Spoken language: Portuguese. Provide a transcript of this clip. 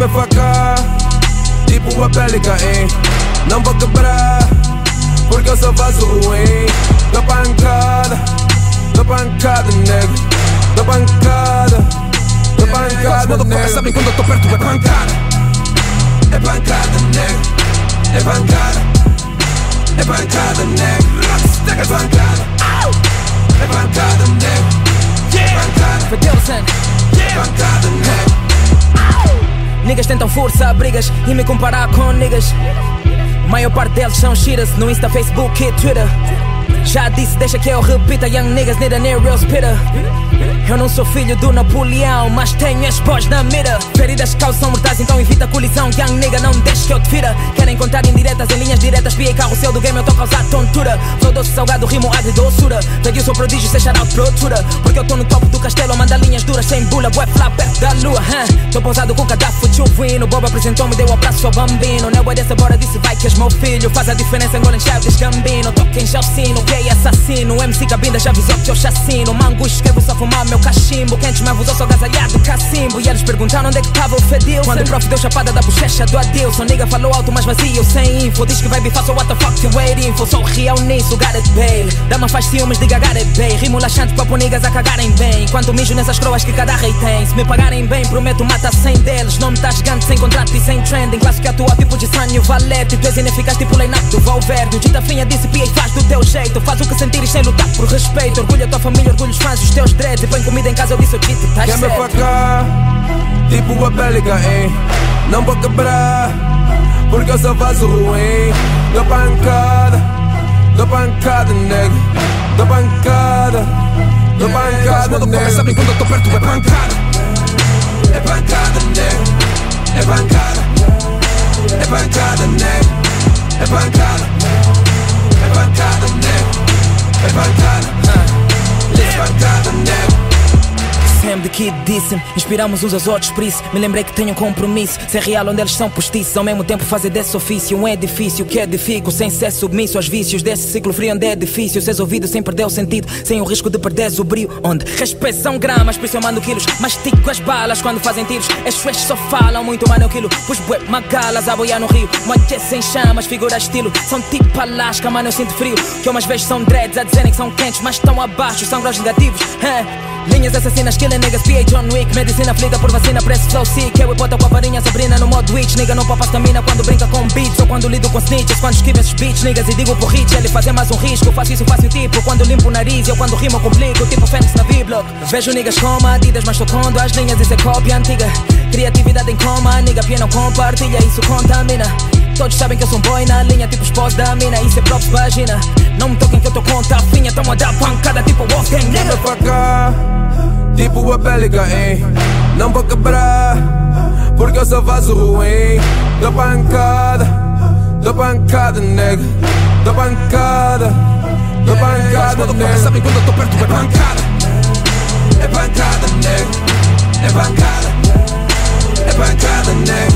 me focar, tipo uma pélica, hein? Não vou quebrar, porque eu só faço ruim. Na pancada, nego. Na pancada, nego. Os motherfuckers sabem quando eu tô perto, é pancada. É pancada, nego. É pancada. É pancada, nego. É pancada. É pancada, nego. Niggas tentam força, brigas e me comparar com niggas. Maior parte deles são cheaters no Insta, Facebook e Twitter. Já disse, deixa que eu repita, young niggas need a new real spitter. Eu não sou filho do Napoleão, mas tenho as pós na mira. Feridas causam mortais, então evita a colisão. Young nigga, não deixe que eu te vira. Querem contar indiretas em linhas diretas, pia e carrossel do game, eu tô a causar tontura. Sou doce, salgado, rimo, ágil, doçura. Peguei o seu prodígio, sem shout out, brotura. Porque eu tô no topo do castelo, manda linhas duras, sem bula, bué flap, perto da lua, huh? Tô pousado com o cadafo chuvino, Bob apresentou-me, deu um abraço ao bambino. Não obedece, agora disse, vai que és meu filho. Faz a diferença, engola em chaves, gambino. Toca em jalcino, gay assassino. MC Cabinda já avisou que eu chacino. Mango, escrevo, só fumar meu cachimbo. Quentes mais vos só gasalhado, cacimbo. E eles perguntaram onde é que tava o fedil. Quando o prof deu chapada da bochecha do adeus. O nigga falou alto, mas vazio, sem info. Diz que vai bifar, so what the fuck you waiting for? Sou real nisso, Gareth Bale. Dama faz ciúmes, diga Gareth Bale. Rimo laxante, papo niggas a cagarem bem. Enquanto mijo nessas croas que cada rei tem. Se me pagarem bem, prometo mata 100 deles. Não me tá gigante, sem contrato e sem trending. Clássico que atua tipo de sangue, valete. Tu és ineficaz tipo Leinac do Valverde. O dita finha disse, pia e faz do teu jeito. Faz o que sentires sem lutar por respeito. Orgulho a tua família, orgulho os fãs, os teus dreads. E põe comida em casa, eu disse, eu dito, estás certo. Quer-me focar, tipo a bélica, hein? Não vou quebrar, porque eu só faço ruim. Da pancada, nego. Da pancada, nego. Os motherfuckers sabem quando eu tô perto, é pancada. É pancada, nego. É pancada. É pancada, nego. É pancada. É pancada, nego. É pancada. Sempre que disse, inspiramos uns aos outros, por isso me lembrei que tenho um compromisso. Ser real onde eles são postiços, ao mesmo tempo fazer desse ofício um edifício que edifico, sem ser submisso aos vícios desse ciclo frio onde é difícil seres ouvido sem perder o sentido, sem o risco de perderes o brilho. Onde respeito são gramas, por isso eu mando quilos, mastigo as balas quando fazem tiros. Estes só falam muito, mano, aquilo. Pus bué magalas a boiar no rio, motes sem chamas, figura estilo. São tipo Alasca, mano, eu sinto frio. Que eu mais vejo são dreads a dizerem que são quentes, mas estão abaixo, são graus negativos, linhas assassinas, killing niggas, P.A. John Wick. Medicina aflita por vacina, preço flow sick. Eu e bota com a farinha, Sabrina no modo itch. Nigga não papa stamina quando brinca com beats. Ou quando lido com snitches, quando esquivo esses beats. Niggas e digo pro Rich, ele fazer mais um risco. Eu faço isso fácil tipo, quando limpo o nariz. Eu quando rimo complico, tipo Fênix na B-Block. Vejo niggas como Adidas, mas tocando as linhas, isso é cópia antiga. Criatividade em coma, nigga, pia não compartilha, isso contamina. Todos sabem que eu sou um boy na linha, tipo os pós da mina, isso é próprio vagina. Não me toquem que eu tô com tafinha, tamo a dar pancada tipo Wolf Gang, nigga. Pra cá, tipo a bélica, hein? Não vou quebrar, porque eu só faço ruim. Da pancada, nigga. Da pancada, nigga. Os motherfuckers sabem quando eu tô perto, é pancada. É pancada, nigga. É pancada. É pancada, nigga.